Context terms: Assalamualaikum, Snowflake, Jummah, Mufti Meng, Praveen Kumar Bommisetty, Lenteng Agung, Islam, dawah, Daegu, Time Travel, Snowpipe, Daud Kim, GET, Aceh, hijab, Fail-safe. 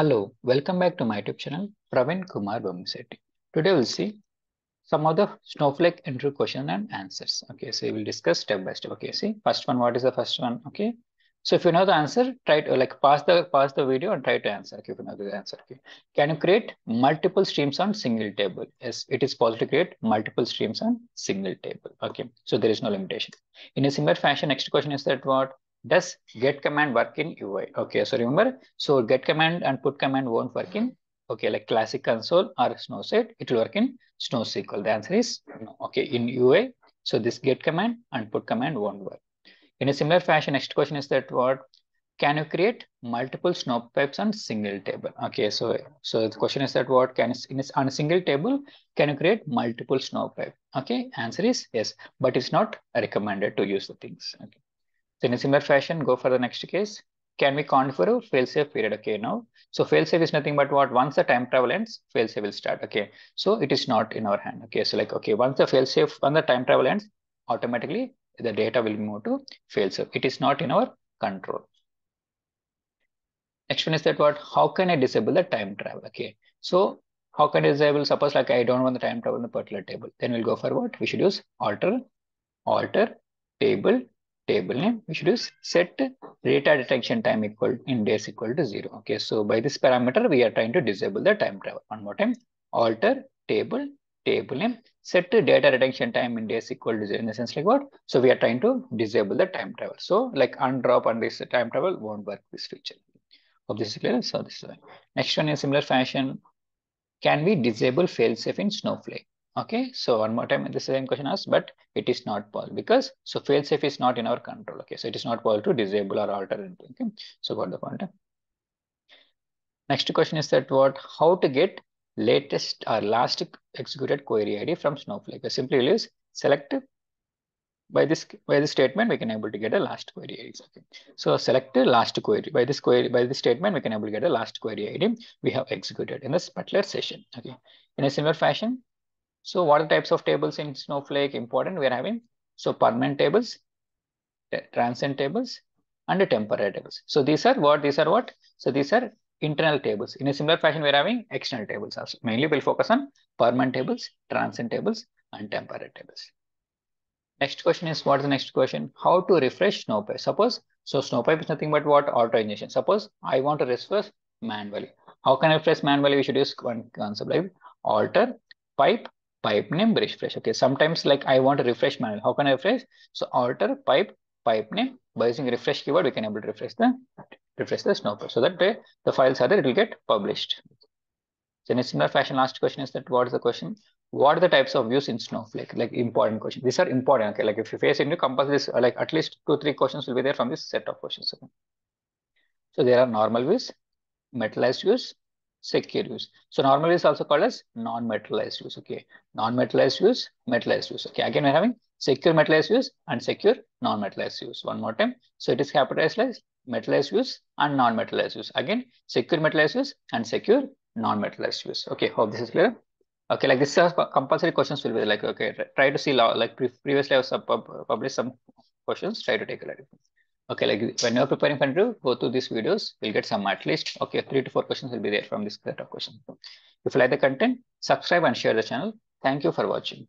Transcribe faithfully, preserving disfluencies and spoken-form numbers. Hello, welcome back to my YouTube channel, Praveen Kumar Bommisetty. Today we'll see some of the Snowflake interview question and answers. Okay, so we will discuss step by step. Okay, see first one. What is the first one? Okay, so if you know the answer, try to like pause the pause the video and try to answer. Okay, if you know the answer. Okay, can you create multiple streams on single table? Yes, it is possible to create multiple streams on single table. Okay, so there is no limitation. In a similar fashion, next question is that what? Does get command work in U I? Okay, so remember, so get command and put command won't work in, okay, like classic console or Snowset, it will work in Snow S Q L. The answer is no, okay, in U I. So this get command and put command won't work. In a similar fashion, next question is that what? Can you create multiple Snowpipes on single table? Okay, so so the question is that what? Can you, on a single table, can you create multiple Snowpipe? Okay, answer is yes, but it's not recommended to use the things. Okay. So in a similar fashion, go for the next case. Can we count for a fail-safe period? Okay, now. So fail-safe is nothing but what? Once the time travel ends, fail-safe will start. Okay, so it is not in our hand. Okay, so like, okay, once the fail-safe, when the time travel ends, automatically the data will move to fail-safe. It is not in our control. Next one is that what? How can I disable the time travel? Okay, so how can I disable? Suppose like I don't want the time travel in the particular table. Then we'll go for what? We should use alter, alter, table, table name. We should use set data detection time equal in days equal to zero. Okay, so by this parameter we are trying to disable the time travel. One more time, alter table table name set data detection time in days equal to zero. In the sense like what? So we are trying to disable the time travel. So like on drop on this time travel won't work this feature. Hope this is clear. So this one. Next one in similar fashion, can we disable fail-safe in Snowflake? Okay, so one more time, the same question asked, but it is not possible because so fail-safe is not in our control. Okay, so it is not possible to disable or alter anything. Okay, so got the point. Next question is that what? How to get latest or last executed query I D from Snowflake? So simply we'll use select. By this by this statement, we can able to get a last query I D. Okay, so select last query. By this query by this statement, we can able to get a last query I D we have executed in this particular session. Okay, in a similar fashion. So what are types of tables in Snowflake important we are having? So permanent tables, transient tables, and the temporary tables. So these are what? These are what? So these are internal tables. In a similar fashion, we are having external tables also. Mainly we'll focus on permanent tables, transient tables, and temporary tables. Next question is, what is the next question? How to refresh Snowpipe? Suppose, so Snowpipe is nothing but what? Auto ingestion. Suppose I want to refresh manually. How can I refresh manually? We should use one concept like alter pipe. Pipe name refresh. Okay, sometimes like I want to refresh manually. How can I refresh? So alter pipe pipe name by using refresh keyword, we can able to refresh the refresh the Snowpipe. So that way the files are there, it will get published. So in a similar fashion, last question is that what is the question? What are the types of views in Snowflake? Like important question. These are important. Okay, like if you face into compass this, like at least two three questions will be there from this set of questions. Okay. So there are normal views, metallized views, secure views. So normal views also called as non-metallized views. Okay, non-metallized views, metallized views. Okay, again we're having secure metallized views and secure non-metallized views. One more time. So it is capitalized as metallized views and non-metallized views. Again, secure metallized views and secure non-metallized views. Okay, hope this is clear. Okay, like this is compulsory questions will be like okay. Try to see like pre previously I was published some questions. Try to take a look. Okay, like when you're preparing for interview, go through these videos, you'll get some at least, okay, three to four questions will be there from this set of questions. If you like the content, subscribe and share the channel. Thank you for watching.